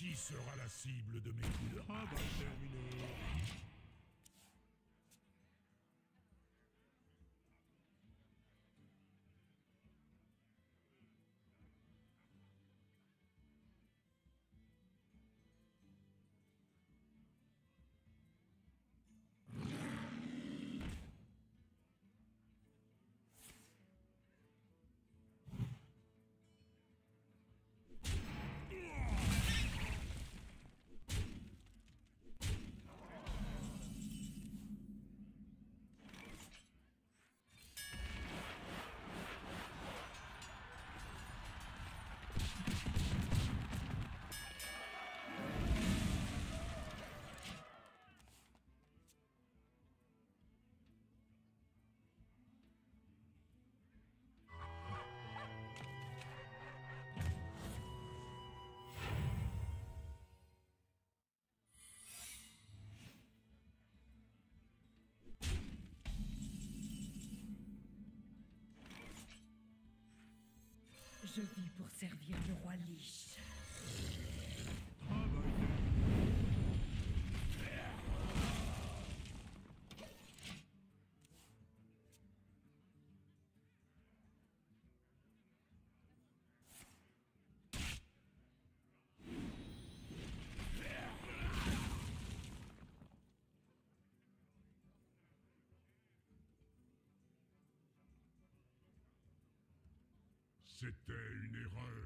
Qui sera la cible de mes coups de hache? Je vis pour servir le roi Lich. C'était une erreur.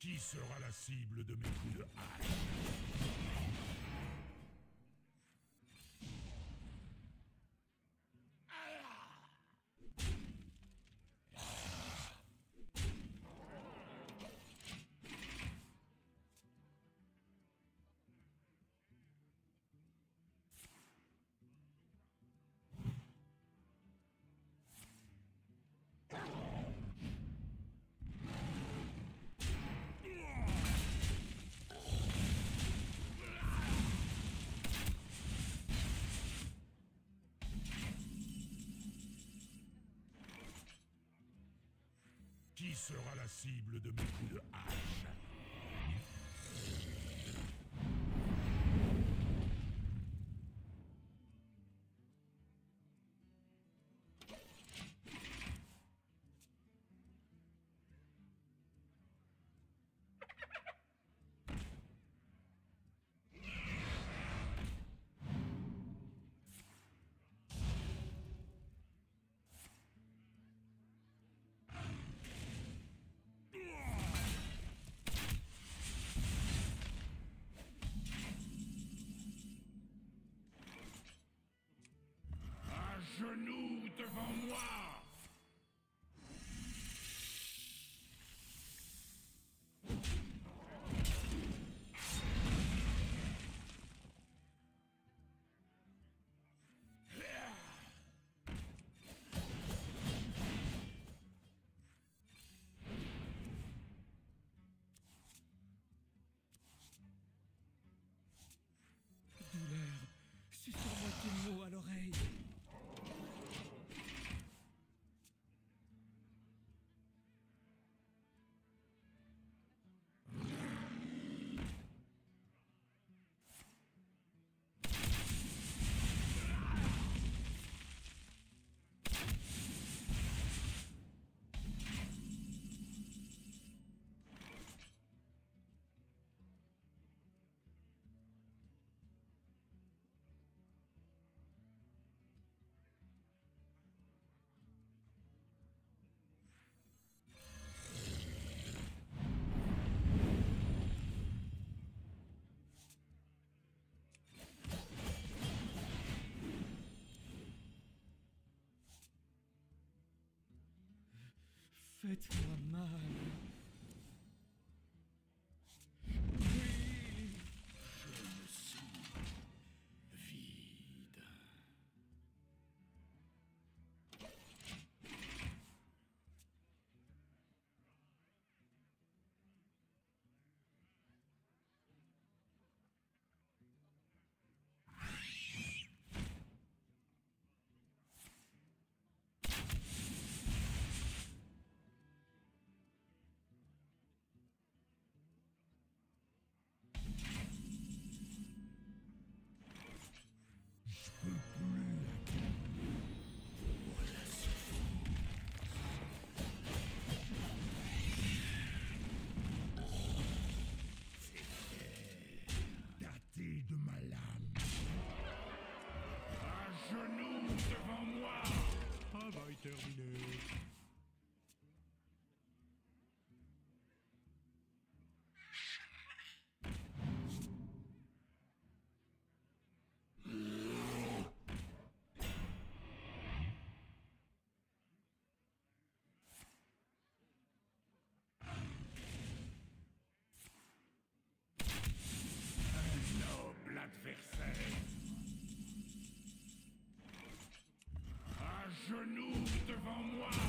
Qui sera la cible de mes coups de hache? sera la cible de mes coups de hache. Renou devant moi! Douleur, susurre-moi tes mots à l'oreille. Faites-moi mal. De ma lame. À genoux devant moi. Travail terminé. Genoux devant moi.